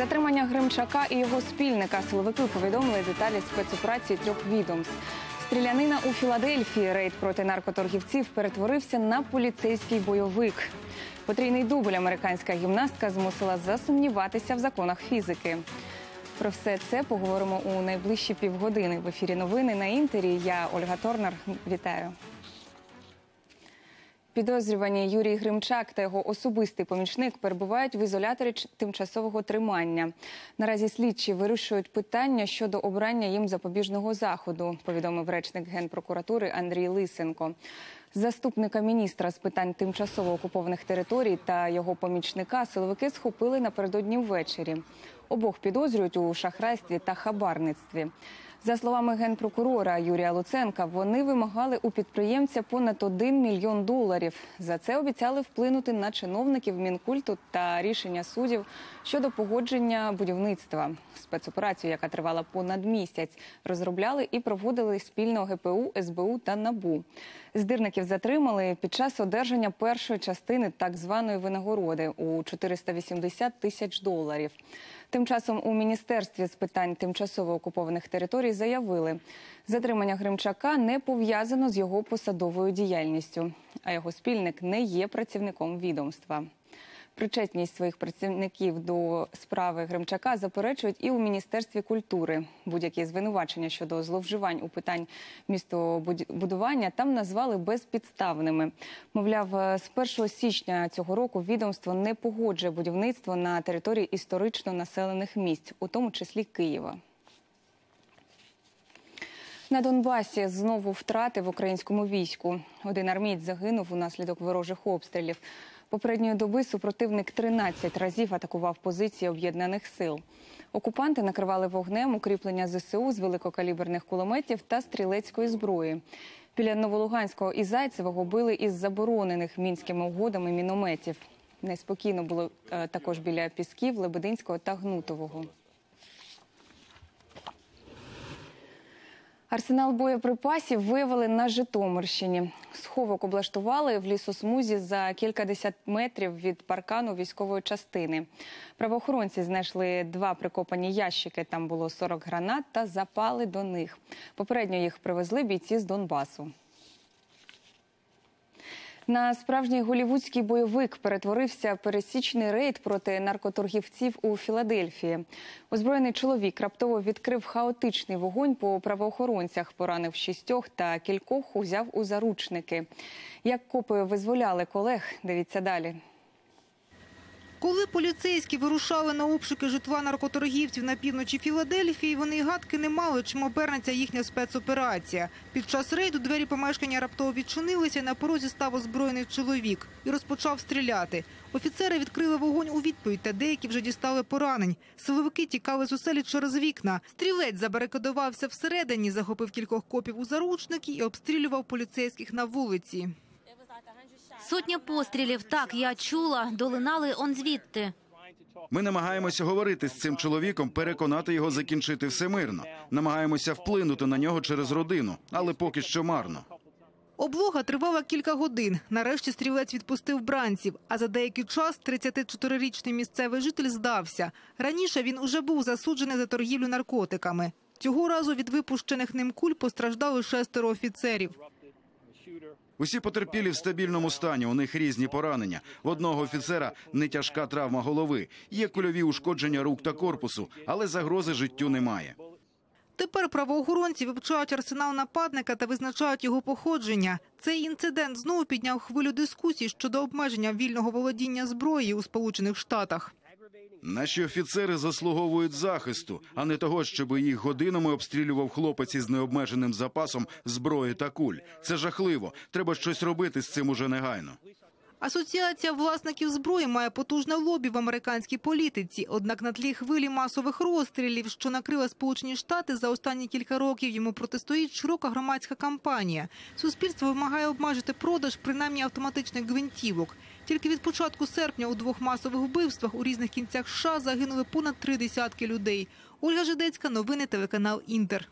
Затримання Гримчака і його спільника. Силовики повідомили деталі спецоперації трьох відомств. Стрілянина у Філадельфії. Рейд проти наркоторгівців перетворився на поліцейський бойовик. Потрійний дубль американська гімнастка змусила засумніватися в законах фізики. Про все це поговоримо у найближчі півгодини. В ефірі новини на Інтері. Я, Ольга Торнер. Вітаю. Підозрювані Юрій Гримчак та його особистий помічник перебувають в ізоляторі тимчасового тримання. Наразі слідчі вирішують питання щодо обрання їм запобіжного заходу, повідомив речник Генпрокуратури Андрій Лисенко. Заступника міністра з питань тимчасово окупованих територій та його помічника силовики схопили напередодні ввечері. Обох підозрюють у шахрайстві та хабарництві. За словами генпрокурора Юрія Луценка, вони вимагали у підприємця понад $1 мільйон. За це обіцяли вплинути на чиновників Мінкульту та рішення суддів щодо погодження будівництва. Спецоперацію, яка тривала понад місяць, розробляли і проводили спільно ГПУ, СБУ та НАБУ. Здирників затримали під час одержання першої частини так званої винагороди у $480 тисяч. Тим часом у Міністерстві з питань тимчасово окупованих територій заявили, затримання Гримчака не пов'язано з його посадовою діяльністю, а його спільник не є працівником відомства. Причетність своїх працівників до справи Гримчака заперечують і у Міністерстві культури. Будь-які звинувачення щодо зловживань у питань містобудування там назвали безпідставними. Мовляв, з 1 січня цього року відомство не погоджує будівництво на території історично населених місць, у тому числі Києва. На Донбасі знову втрати в українському війську. Один армієць загинув унаслідок ворожих обстрілів. Попередньої доби супротивник 13 разів атакував позиції об'єднаних сил. Окупанти накривали вогнем укріплення ЗСУ з великокаліберних кулеметів та стрілецької зброї. Біля Новолуганського і Зайцевого били із заборонених Мінськими угодами мінометів. Неспокійно було також біля Пісків, Лебединського та Гнутового. Арсенал боєприпасів виявили на Житомирщині. Сховок облаштували в лісосмузі за кількадесят метрів від паркану військової частини. Правоохоронці знайшли 2 прикопані ящики, там було 40 гранат, та запали до них. Попередньо їх привезли бійці з Донбасу. На справжній голівудський бойовик перетворився пересічний рейд проти наркоторгівців у Філадельфії. Озброєний чоловік раптово відкрив хаотичний вогонь по правоохоронцях, поранив 6 та кількох узяв у заручники. Як копи визволяли колег, дивіться далі. Коли поліцейські вирушали на обшуки житла наркоторгівців на півночі Філадельфії, вони й гадки не мали, чим обернеться їхня спецоперація. Під час рейду двері помешкання раптово відчинилися, і на порозі став озброєний чоловік і розпочав стріляти. Офіцери відкрили вогонь у відповідь, та деякі вже дістали поранень. Силовики тікали з оселі через вікна. Стрілець забарикадувався всередині, захопив кількох копів у заручники і обстрілював поліцейських на вулиці. Сотня пострілів, так, я чула, долинали он звідти. Ми намагаємося говорити з цим чоловіком, переконати його закінчити все мирно. Намагаємося вплинути на нього через родину, але поки що марно. Облога тривала кілька годин. Нарешті стрілець відпустив бранців, а за деякий час 34-річний місцевий житель здався. Раніше він уже був засуджений за торгівлю наркотиками. Цього разу від випущених ним куль постраждали 6 офіцерів. Усі потерпілі в стабільному стані, у них різні поранення. В одного офіцера нетяжка травма голови, є кульові ушкодження рук та корпусу, але загрози життю немає. Тепер правоохоронці вивчають арсенал нападника та визначають його походження. Цей інцидент знову підняв хвилю дискусій щодо обмеження вільного володіння зброєю у Сполучених Штатах. Наші офіцери заслуговують захисту, а не того, щоб їх годинами обстрілював хлопець із необмеженим запасом зброї та куль. Це жахливо. Треба щось робити з цим уже негайно. Асоціація власників зброї має потужне лобі в американській політиці. Однак на тлі хвилі масових розстрілів, що накрила Сполучені Штати, за останні кілька років йому протистоїть широка громадська кампанія. Суспільство вимагає обмежити продаж принаймні автоматичних гвинтівок. Тільки від початку серпня у 2 масових вбивствах у різних кінцях США загинули понад 3 десятки людей. Ольга Жидецька, новини, телеканал Інтер.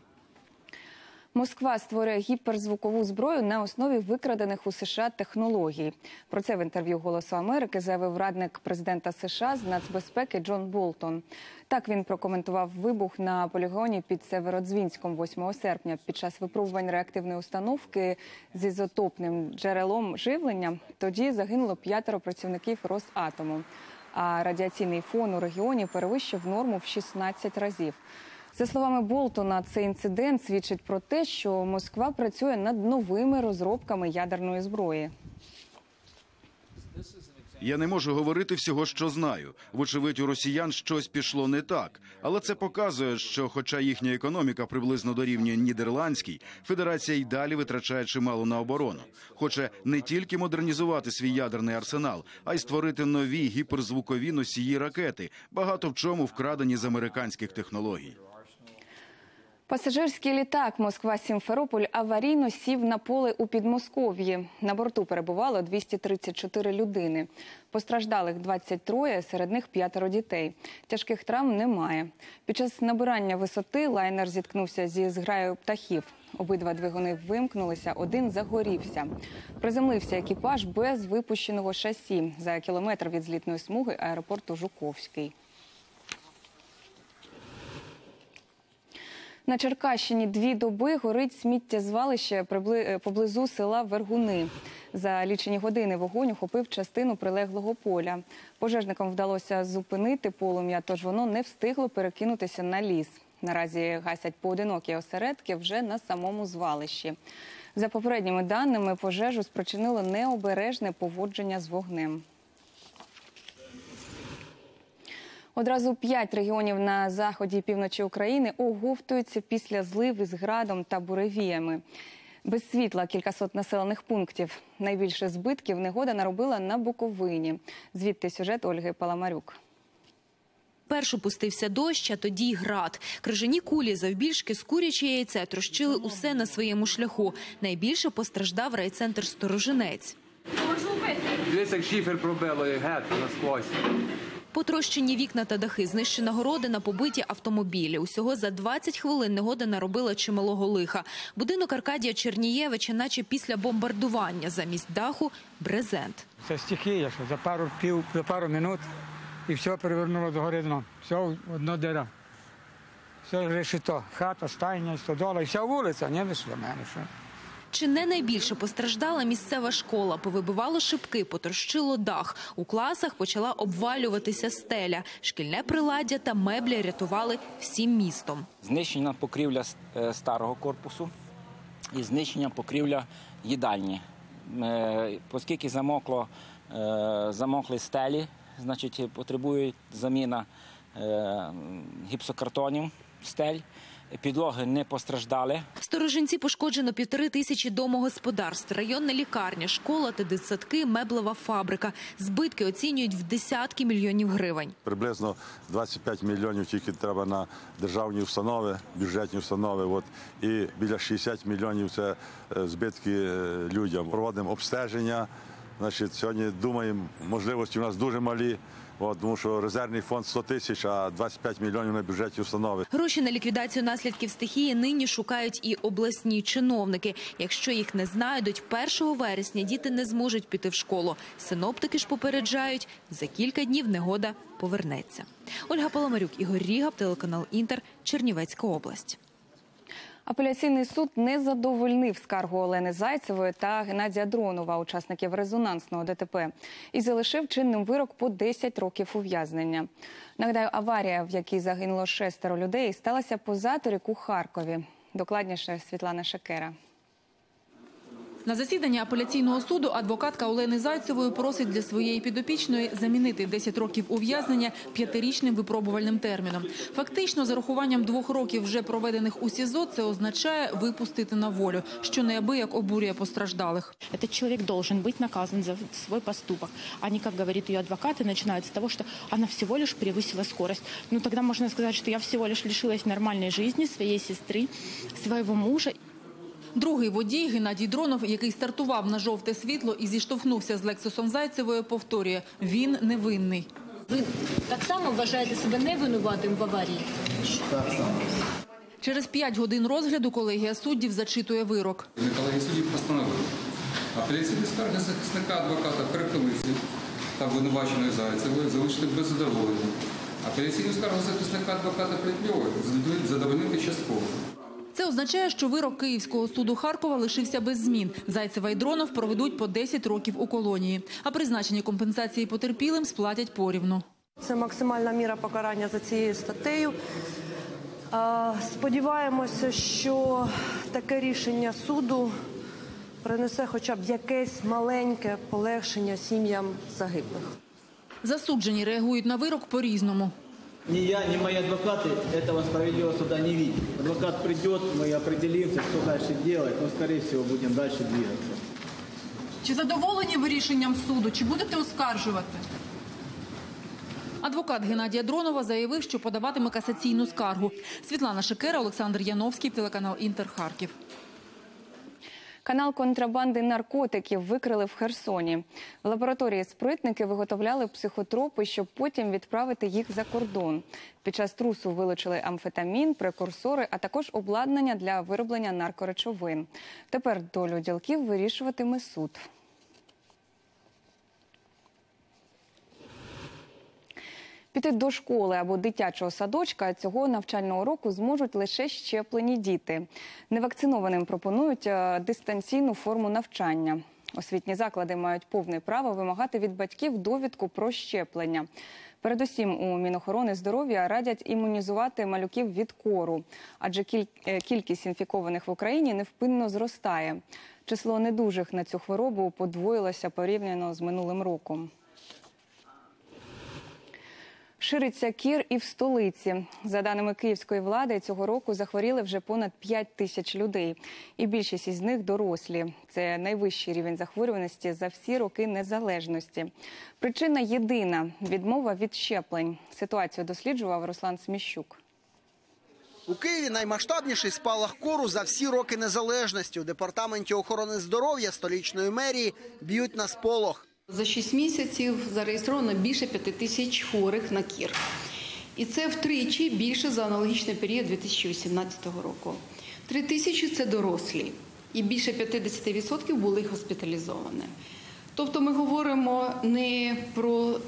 Москва створює гіперзвукову зброю на основі викрадених у США технологій. Про це в інтерв'ю «Голосу Америки» заявив радник президента США з нацбезпеки Джон Болтон. Так він прокоментував вибух на полігоні під Сєвєродзвінськом 8 серпня під час випробувань реактивної установки з ізотопним джерелом живлення. Тоді загинуло 5 працівників Росатому, а радіаційний фон у регіоні перевищив норму в 16 разів. За словами Болтона, цей інцидент свідчить про те, що Москва працює над новими розробками ядерної зброї. Я не можу говорити всього, що знаю. Вочевидь, у росіян щось пішло не так. Але це показує, що хоча їхня економіка приблизно дорівнює нідерландській, федерація й далі витрачає чимало на оборону. Хоче не тільки модернізувати свій ядерний арсенал, а й створити нові гіперзвукові носії ракети, багато в чому вкрадені з американських технологій. Пасажирський літак «Москва-Сімферополь» аварійно сів на поле у Підмосков'ї. На борту перебувало 234 людини. Постраждалих 23, серед них 5 дітей. Тяжких травм немає. Під час набирання висоти лайнер зіткнувся зі зграєю птахів. Обидва двигуни вимкнулися, один загорівся. Приземлився екіпаж без випущеного шасі за кілометр від злітної смуги аеропорту Жуковський. На Черкащині 2 доби горить сміттєзвалище поблизу села Вергуни. За лічені години вогонь охопив частину прилеглого поля. Пожежникам вдалося зупинити полум'я, тож воно не встигло перекинутися на ліс. Наразі гасять поодинокі осередки вже на самому звалищі. За попередніми даними, пожежу спричинило необережне поводження з вогнем. Одразу 5 регіонів на заході і півночі України оговтуються після злив із градом та буревіями. Без світла кількасот населених пунктів. Найбільше збитків негода наробила на Буковині. Звідти сюжет Ольги Поломарюк. Першу пустився дощ, а тоді й град. Крижані кулі завбільшки з куряче яйце трощили усе на своєму шляху. Найбільше постраждав райцентр Сторожинець. Дивіться, як шифер пробило, як геть насквозь. Потрощені вікна та дахи, знищена городина, побиті автомобілі. Усього за 20 хвилин негода наробила чималого лиха. Будинок Аркадія Чернієвича, наче після бомбардування, замість даху – брезент. Це стихія, що за пару минут і все перевернуло догори дно. Все одно діра. Все решето. Хата, стайня, стодола і вся вулиця. Не лише мене, що... Чи не найбільше постраждала місцева школа? Повибивало шибки, потрощило дах. У класах почала обвалюватися стеля. Шкільне приладдя та меблі рятували всім містом. Знищена покрівля старого корпусу і знищена покрівля їдальні. Оскільки замокли стелі, значить, потребує заміна гіпсокартонів стель. Підлоги не постраждали. В Сторожинці пошкоджено 1500 домогосподарств, районна лікарня, школа та дитсадки, меблева фабрика. Збитки оцінюють в десятки мільйонів гривень. Приблизно 25 мільйонів тільки треба на державні установи, бюджетні установи. І біля 60 мільйонів – це збитки людям. Проводимо обстеження. Сьогодні думаємо, можливості у нас дуже малі. Тому що резервний фонд 100 тисяч, а 25 мільйонів на бюджеті установи. Гроші на ліквідацію наслідків стихії нині шукають і обласні чиновники. Якщо їх не знайдуть, 1 вересня діти не зможуть піти в школу. Синоптики ж попереджають, за кілька днів негода повернеться. Ольга Поломарюк, Ігор Рига, телеканал «Інтер», Чернівецька область. Апеляційний суд не задовольнив скаргу Олени Зайцевої та Геннадія Дронова, учасників резонансного ДТП, і залишив чинним вирок по 10 років ув'язнення. Нагадаю, аварія, в якій загинуло 6 людей, сталася поза торік у Харкові. Докладніше Світлана Шекера. На засіданні апеляційного суду адвокатка Олени Зайцевої просить для своєї підопічної замінити 10 років ув'язнення 5-річним випробувальним терміном. Фактично, за рахуванням 2 років вже проведених у СІЗО, це означає випустити на волю, що неабияк обурює постраждалих. Цей чоловік має бути наказаний за свій поступок. А не, як говорить її адвокати, починають з того, що вона всього лише перевищила швидкість. Ну, тоді можна сказати, що я всього лише лишилась нормальної життя своєї сестри, свого мужа. Другий водій Геннадій Дронов, який стартував на жовте світло і зіштовхнувся з «Лексусом» Зайцевої, повторює – він невинний. Ви так само вважаєте себе невинуватим в аварії? Так само. Через 5 годин розгляду колегія суддів зачитує вирок. Колегія суддів постановила апеляційні скарги захисника адвоката Переполиці та обвинуваченої Зайцевої залишити без задоволення. Апеляційну скаргу захисника адвоката Плетньової задовольнити частково. Це означає, що вирок Київського суду Харкова лишився без змін. Зайцева і Дронов проведуть по 10 років у колонії. А призначені компенсації потерпілим сплатять порівну. Це максимальна міра покарання за цією статтею. Сподіваємося, що таке рішення суду принесе хоча б якесь маленьке полегшення сім'ям загиблих. Засуджені реагують на вирок по-різному. Ні я, ні мої адвокати цього справедливого суду не бачили. Адвокат прийде, ми определимося, що далі робити, але, скоріше всього, будемо далі рухатися. Чи задоволені ви рішенням суду? Чи будете оскаржувати? Адвокат Геннадія Дронова заявив, що подаватиме касаційну скаргу. Світлана Шекера, Олександр Яновський, телеканал «Інтер», Харків. Канал контрабанди наркотиків викрили в Херсоні. В лабораторії спритники виготовляли психотропи, щоб потім відправити їх за кордон. Під час трусу вилучили амфетамін, прекурсори, а також обладнання для вироблення наркоречовин. Тепер долю ділків вирішуватиме суд. Піти до школи або дитячого садочка цього навчального року зможуть лише щеплені діти. Невакцинованим пропонують дистанційну форму навчання. Освітні заклади мають повне право вимагати від батьків довідку про щеплення. Передусім у Мінохорони здоров'я радять імунізувати малюків від кору, адже кількість інфікованих в Україні невпинно зростає. Число недужих на цю хворобу подвоїлося порівняно з минулим роком. Шириться кір і в столиці. За даними київської влади, цього року захворіли вже понад 5 тисяч людей. І більшість із них – дорослі. Це найвищий рівень захворюваності за всі роки незалежності. Причина єдина – відмова від щеплень. Ситуацію досліджував Руслан Сміщук. У Києві наймасштабніший спалах кору за всі роки незалежності. У департаменті охорони здоров'я столичної мерії б'ють на сполох. За 6 місяців зареєстровано більше 5 тисяч хворих на кір. І це втричі більше за аналогічний період 2018 року. 3 тисячі – це дорослі, і більше 50% були госпіталізовані. Тобто ми говоримо не про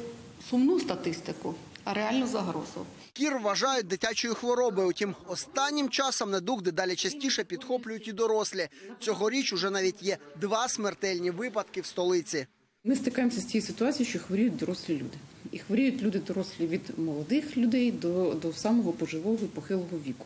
сумну статистику, а реальну загрозу. Кір вважають дитячою хворобою, утім останнім часом недуг дедалі частіше підхоплюють і дорослі. Цьогоріч уже навіть є 2 смертельні випадки в столиці. Ми стикаємося з тією ситуацією, що хворіють дорослі люди. І хворіють люди дорослі від молодих людей до самого пожилого і похилого віку.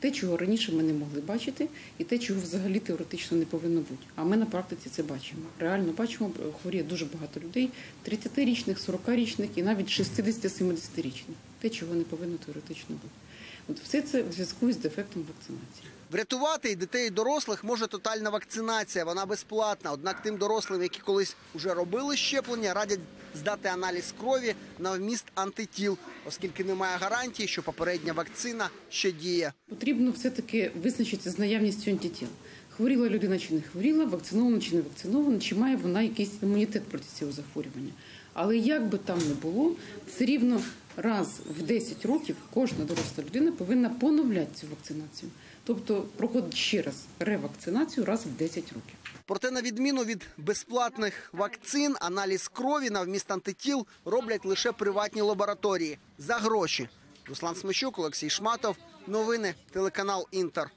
Те, чого раніше ми не могли бачити, і те, чого взагалі теоретично не повинно бути. А ми на практиці це бачимо. Реально бачимо, хворіє дуже багато людей – 30-річних, 40-річних і навіть 60-70-річних. Те, чого не повинно теоретично бути. Все це в зв'язку з дефектом вакцинації. Врятувати і дітей, і дорослих може тотальна вакцинація. Вона безплатна. Однак тим дорослим, які колись вже робили щеплення, радять здати аналіз крові на вміст антитіл, оскільки немає гарантії, що попередня вакцина ще діє. Потрібно все-таки визначитися з наявністю антитіл. Хворіла людина чи не хворіла, вакцинована чи не вакцинована, чи має вона якийсь імунітет проти цього захворювання. Але як би там не було, все рівно раз в 10 років кожна доросла людина повинна поновляти цю вакцинацію. Тобто проходить ще раз ревакцинацію раз в 10 років. Проте на відміну від безплатних вакцин, аналіз крові на вміст антитіл роблять лише приватні лабораторії. За гроші. Руслан Сміщук, Олексій Шматов. Новини. Телеканал «Інтер».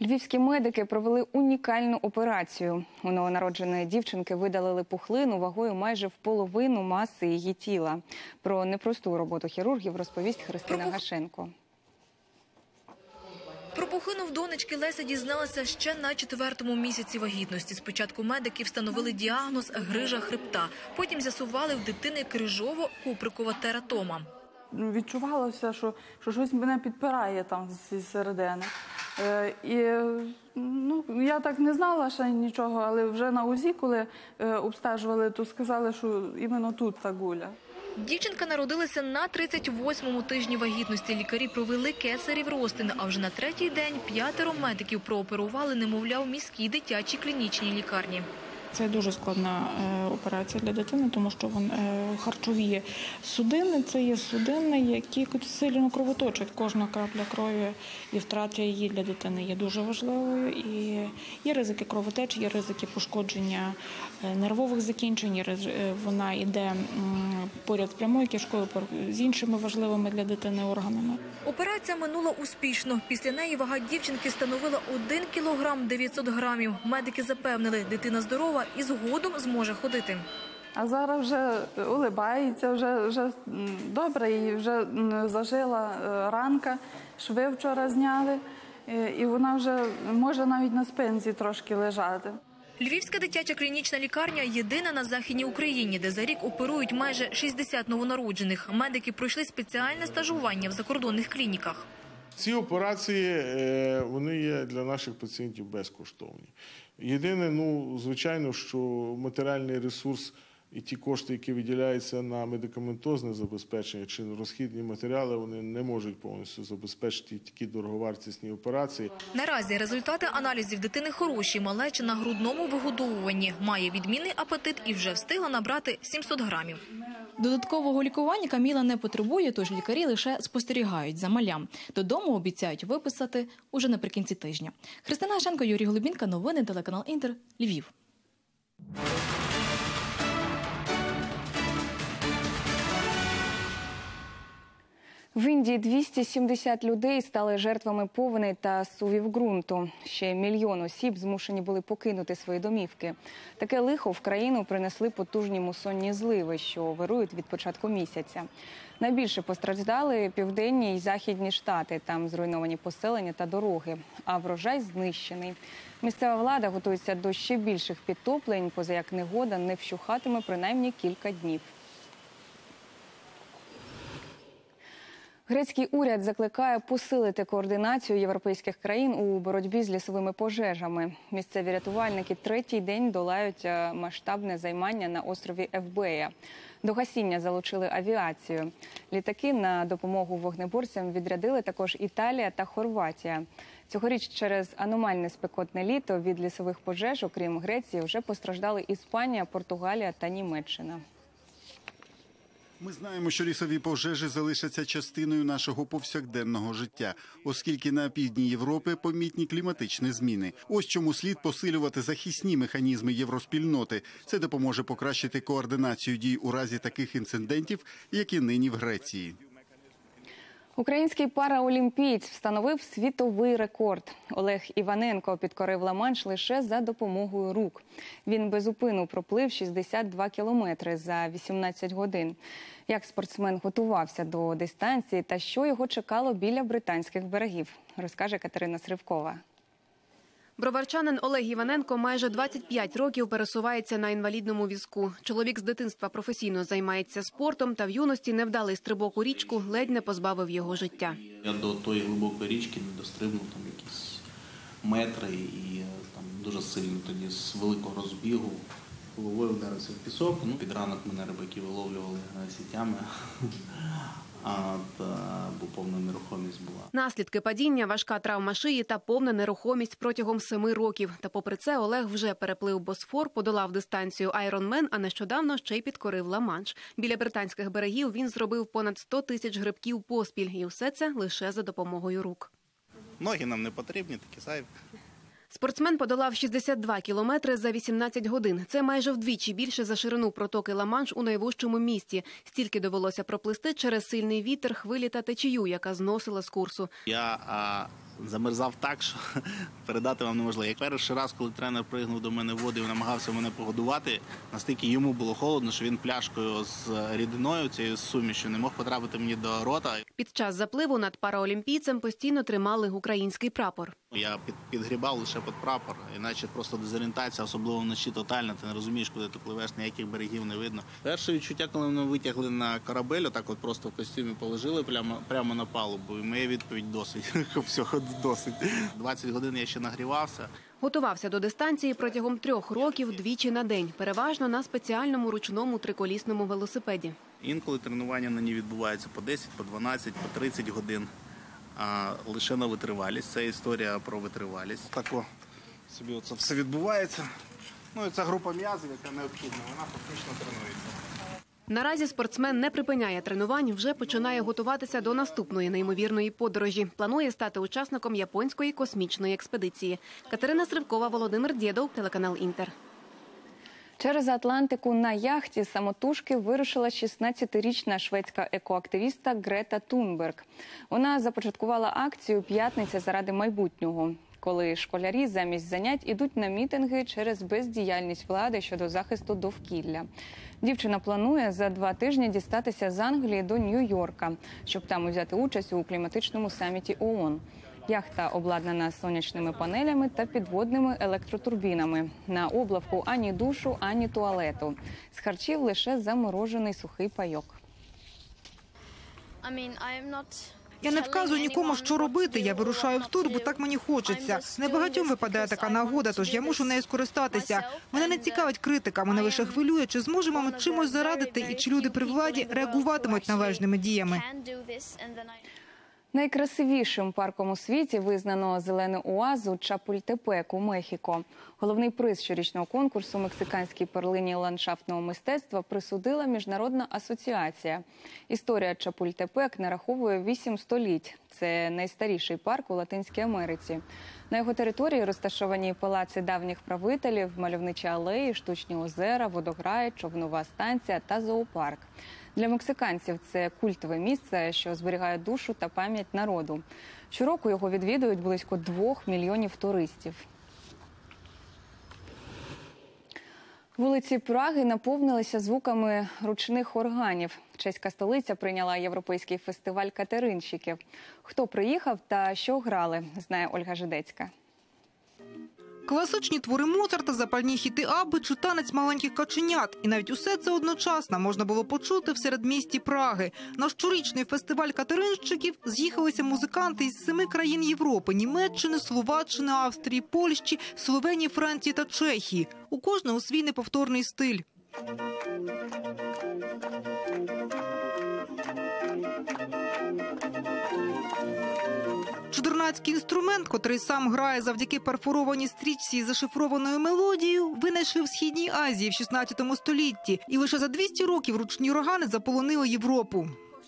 Львівські медики провели унікальну операцію. У новонародженої дівчинки видалили пухлину вагою майже в половину маси її тіла. Про непросту роботу хірургів розповість Христина Гащенко. Про пухлину в донечки Леся дізналася ще на 4-му місяці вагітності. Спочатку медики встановили діагноз грижа хребта. Потім з'ясували в дитини крижово-куприкова тератома. Відчувалося, що щось мене підпирає там зі середини. Я так не знала ще нічого, але вже на УЗІ, коли обстежували, то сказали, що іменно тут та гуля. Дівчинка народилася на 38-му тижні вагітності. Лікарі провели кесарів розтин, а вже на 3-й день 5 медиків прооперували немовля у міській дитячій клінічній лікарні. Це дуже складна операція для дитини, тому що харчові судини – це є судини, які сильно кровоточать. Кожна крапля крові і втрата її для дитини є дуже важливою. І є ризики кровотечі, є ризики пошкодження нервових закінчень, вона йде поряд з прямою кишкою, з іншими важливими для дитини органами. Операція минула успішно. Після неї вага дівчинки становила 1 кілограм 900 грамів. Медики запевнили, дитина здорова і згодом зможе ходити. А зараз вже улибається, вже добре, її вже зажила ранка, шви вчора зняли, і вона вже може навіть на спинці трошки лежати. Львівська дитяча клінічна лікарня єдина на Західній Україні, де за рік оперують майже 60 новонароджених. Медики пройшли спеціальне стажування в закордонних клініках. Ці операції, вони є для наших пацієнтів безкоштовні. Єдине, звичайно, що матеріальний ресурс і ті кошти, які виділяються на медикаментозне забезпечення чи розхідні матеріали, вони не можуть повністю забезпечити такі дороговартісні операції. Наразі результати аналізів дитини хороші, малеча на грудному вигодовуванні. Має відмінний апетит і вже встигла набрати 700 грамів. Додаткового лікування Каміла не потребує, тож лікарі лише спостерігають за малям. Додому обіцяють виписати уже наприкінці тижня. Христина Гащенко, Юрій Голубінка, новини, телеканал Інтер, Львів. В Індії 270 людей стали жертвами повеней та сувів ґрунту. Ще 1 мільйон осіб змушені були покинути свої домівки. Таке лихо в країну принесли потужні мусонні зливи, що вирують від початку місяця. Найбільше постраждали південні і західні штати. Там зруйновані поселення та дороги, а врожай знищений. Місцева влада готується до ще більших підтоплень, поза як негода не вщухатиме принаймні кілька днів. Грецький уряд закликає посилити координацію європейських країн у боротьбі з лісовими пожежами. Місцеві рятувальники третій день долають масштабне займання на острові Евбея. До гасіння залучили авіацію. Літаки на допомогу вогнеборцям відрядили також Італія та Хорватія. Цьогоріч через аномальне спекотне літо від лісових пожеж, окрім Греції, вже постраждали Іспанія, Португалія та Німеччина. Ми знаємо, що лісові пожежі залишаться частиною нашого повсякденного життя, оскільки на півдні Європи помітні кліматичні зміни. Ось чому слід посилювати захисні механізми євроспільноти. Це допоможе покращити координацію дій у разі таких інцидентів, які нині в Греції. Український параолімпієць встановив світовий рекорд. Олег Іваненко підкорив Ла-Манш лише за допомогою рук. Він безупину проплив 62 кілометри за 18 годин. Як спортсмен готувався до дистанції та що його чекало біля британських берегів, розкаже Катерина Сривкова. Броварчанин Олег Іваненко майже 25 років пересувається на інвалідному візку. Чоловік з дитинства професійно займається спортом, та в юності невдалий стрибок у річку ледь не позбавив його життя. Я до тої глибокої річки не дострибнув якісь метри і дуже сильно тоді з великого розбігу головою вдарився в пісок. Під ранок мене рибаки виловлювали сітями. Бо повна нерухомість була. Наслідки падіння – важка травма шиї та повна нерухомість протягом 7 років. Та попри це Олег вже переплив Босфор, подолав дистанцію «Айронмен», а нещодавно ще й підкорив Ла-Манш. Біля британських берегів він зробив понад 100 тисяч грибків поспіль. І все це лише за допомогою рук. Ноги нам не потрібні, такі зайві. Спортсмен подолав 62 кілометри за 18 годин. Це майже вдвічі більше за ширину протоки Ла-Манш у найвужчому місті. Стільки довелося проплисти через сильний вітер, хвилі та течію, яка зносила з курсу. Я замерзав так, що передати вам неможливо. Як перший раз, коли тренер пригнув до мене в воду і намагався мене погодувати, настільки йому було холодно, що він пляшкою з рідиною, цією сумішю, не мог потрапити мені до рота. Під час запливу над параолімпійцем постійно тримали український прапор. Я підгрібав лише під прапор, іначе просто дезорієнтація, особливо вночі, тотальна. Ти не розумієш, куди ти пливеш, ніяких берегів не видно. Перше відчуття, коли мене витягли на корабель, отак от просто в костюмі положили прямо на палубу, і моя відповідь досить. Всього досить. 20 годин я ще нагрівався. Готувався до дистанції протягом 3 років двічі на день, переважно на спеціальному ручному триколісному велосипеді. Інколи тренування на ній відбуваються по 10, по 12, по 30 годин. А лише на витривалість. Це історія про витривалість. Так о, собі оце все відбувається. Ну і ця група м'язів, яка необхідна, вона фактично тренується. Наразі спортсмен не припиняє тренувань, вже починає готуватися до наступної неймовірної подорожі. Планує стати учасником японської космічної експедиції. Катерина Сривкова, Володимир Дєдов, телеканал «Інтер». Через Атлантику на яхті самотужки вирушила 16-річна шведська екоактивістка Грета Тунберг. Вона започаткувала акцію «П'ятниця заради майбутнього», коли школярі замість занять ідуть на мітинги через бездіяльність влади щодо захисту довкілля. Дівчина планує за 2 тижні дістатися з Англії до Нью-Йорка, щоб там взяти участь у кліматичному саміті ООН. Яхта обладнана сонячними панелями та підводними електротурбінами. На облавку ані душу, ані туалету. З харчів лише заморожений сухий пайок. Я не вказую нікому, що робити. Я вирушаю в тур, бо так мені хочеться. Небагатьом випадає така нагода, тож я мушу нею скористатися. Мене не цікавить критика, мене лише хвилює, чи зможемо ми чимось зарадити і чи люди при владі реагуватимуть належними діями. Найкрасивішим парком у світі визнано зелену оазу Чапульте-Пек у Мехіко. Головний приз щорічного конкурсу мексиканській перлині ландшафтного мистецтва присудила Міжнародна асоціація. Історія Чапульте-Пек нараховує 8 століть. Це найстаріший парк у Латинській Америці. На його території розташовані палаци давніх правителів, мальовничі алеї, штучні озера, водограї, човнова станція та зоопарк. Для мексиканців це культове місце, що зберігає душу та пам'ять народу. Щороку його відвідують близько 2 мільйонів туристів. Вулиці Праги наповнилися звуками ручних органів. Чеська столиця прийняла європейський фестиваль катеринщиків. Хто приїхав та що грали, знає Ольга Жидецька. Класичні твори Моцарта, запальні хіти Абби чи танець маленьких каченят. І навіть усе це одночасно можна було почути в середмісті Праги. На щорічний фестиваль катеринщиків з'їхалися музиканти із 7 країн Європи – Німеччини, Словаччини, Австрії, Польщі, Словенії, Франції та Чехії. У кожного свій неповторний стиль. Чудернацький інструмент, котрий сам грає завдяки перфорованій стрічці і зашифрованою мелодією, винайшли в Східній Азії в 16 столітті. І лише за 200 років ручні органи заполонили Європу.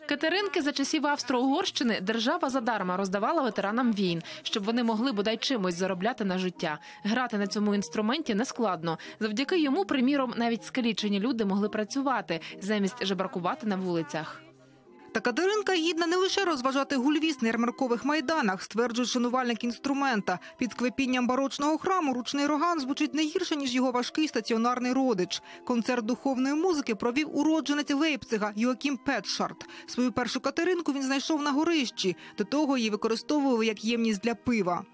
Катеринки за часів Австро-Угорщини держава задарма роздавала ветеранам війн, щоб вони могли бодай чимось заробляти на життя. Грати на цьому інструменті нескладно. Завдяки йому, приміром, навіть скалічені люди могли працювати, замість жебракувати на вулицях. Та катеринка гідна не лише розважати гульвіс на ярмаркових майданах, стверджує шанувальник інструмента. Під склепінням барочного храму ручний роган звучить не гірше, ніж його важкий стаціонарний родич. Концерт духовної музики провів уродженець Лейпцига Йоахім Петцольд. Свою першу катеринку він знайшов на горищі. До того її використовували як ємність для пива.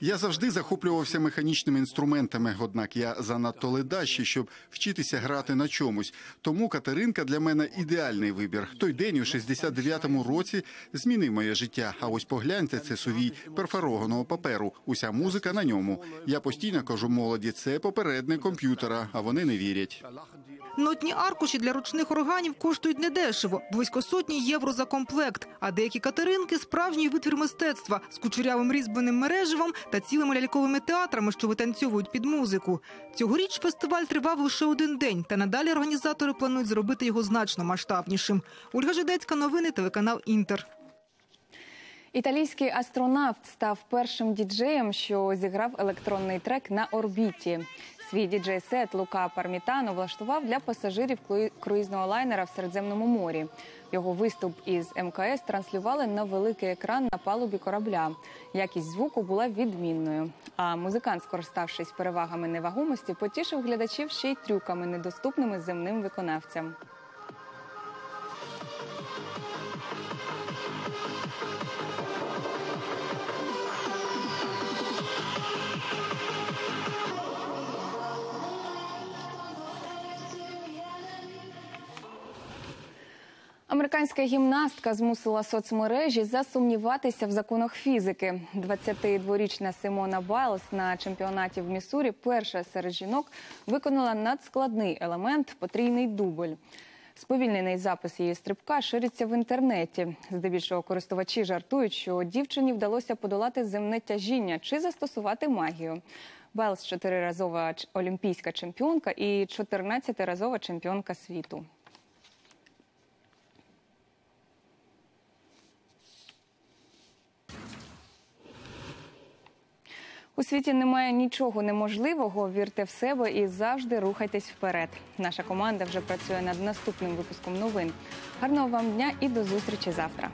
Я завжди захоплювався механічними інструментами, однак я занадто ледащий, щоб вчитися грати на чомусь. Тому катеринка для мене ідеальний вибір. Той день у 69-му році змінив моє життя. А ось погляньте, це сувій перфорованого паперу. Уся музика на ньому. Я постійно кажу молоді, це попередник комп'ютера, а вони не вірять. Нотні аркуші для ручних органів коштують недешево – близько сотні євро за комплект. А деякі катеринки – справжній витвір мистецтва з кучерявим різьбленим мережем та цілими ляльковими театрами, що витанцьовують під музику. Цьогоріч фестиваль тривав лише 1 день, та надалі організатори планують зробити його значно масштабнішим. Ольга Жидецька, новини, телеканал «Інтер». Італійський астронавт став першим діджеєм, що зіграв електронний трек на орбіті. Свій діджей-сет Лука Пармітану влаштував для пасажирів круїзного лайнера в Середземному морі. Його виступ із МКС транслювали на великий екран на палубі корабля. Якість звуку була відмінною. А музикант, скориставшись перевагами невагомості, потішив глядачів ще й трюками, недоступними земним виконавцям. Американська гімнастка змусила соцмережі засумніватися в законах фізики. 22-річна Симона Байлс на чемпіонаті в Міссурі перша серед жінок виконала надскладний елемент – потрійний дубль. Сповільнений запис її стрибка шириться в інтернеті. Здебільшого користувачі жартують, що дівчині вдалося подолати земне тяжіння чи застосувати магію. Байлс – 4-разова олімпійська чемпіонка і 14-разова чемпіонка світу. У світі немає нічого неможливого, вірте в себе і завжди рухайтесь вперед. Наша команда вже працює над наступним випуском новин. Гарного вам дня і до зустрічі завтра.